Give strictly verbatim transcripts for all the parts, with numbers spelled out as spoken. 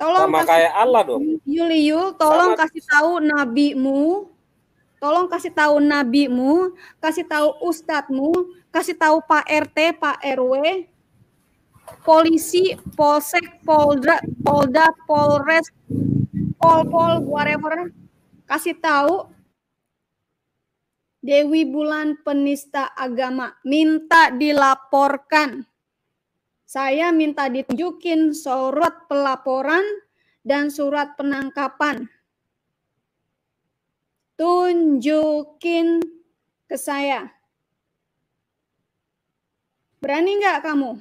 Tolong sama kasih, kayak Allah dong. Yuliul, tolong sama. Kasih tahu nabimu. Tolong kasih tahu nabimu, kasih tahu ustadmu, kasih tahu Pak R T, Pak R W, polisi, polsek, polda, polda, polres, polpol, whatever. Kasih tahu Dewi Bulan penista agama, minta dilaporkan. Saya minta ditunjukin surat pelaporan dan surat penangkapan. Tunjukin ke saya. Berani nggak kamu?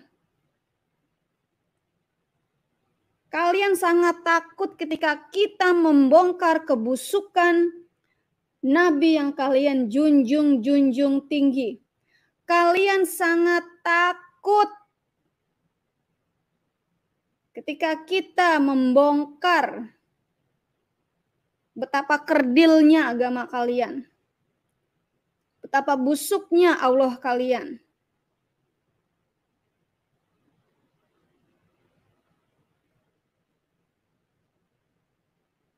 Kalian sangat takut ketika kita membongkar kebusukan Nabi yang kalian junjung-junjung tinggi. Kalian sangat takut ketika kita membongkar betapa kerdilnya agama kalian, betapa busuknya Allah kalian.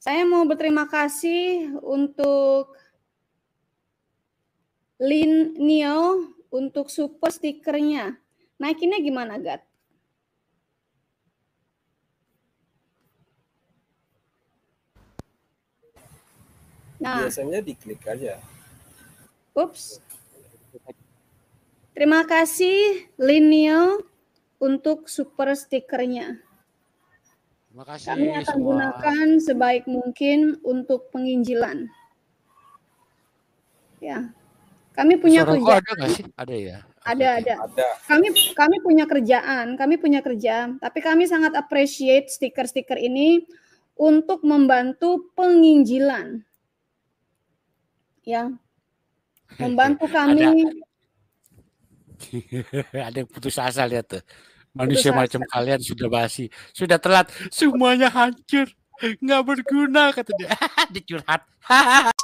Saya mau berterima kasih untuk Linio untuk super stikernya. Naikinnya gimana, Gat? Nah, biasanya diklik aja. Ups. Terima kasih Linio untuk super stikernya. Terima kasih. Kami akan semua. Gunakan sebaik mungkin untuk penginjilan. Ya, kami punya suara kerjaan. Ada nggak sih? Ada ya. Ada ada. ada. Kami kami punya kerjaan. Kami punya kerja. Tapi kami sangat appreciate stiker-stiker ini untuk membantu penginjilan. Ya, membantu kami. Ada, ada yang putus asa, lihat tuh. Manusia putus macam asa. Kalian sudah basi, sudah telat, semuanya hancur, nggak berguna, kata dia. Dicurhat.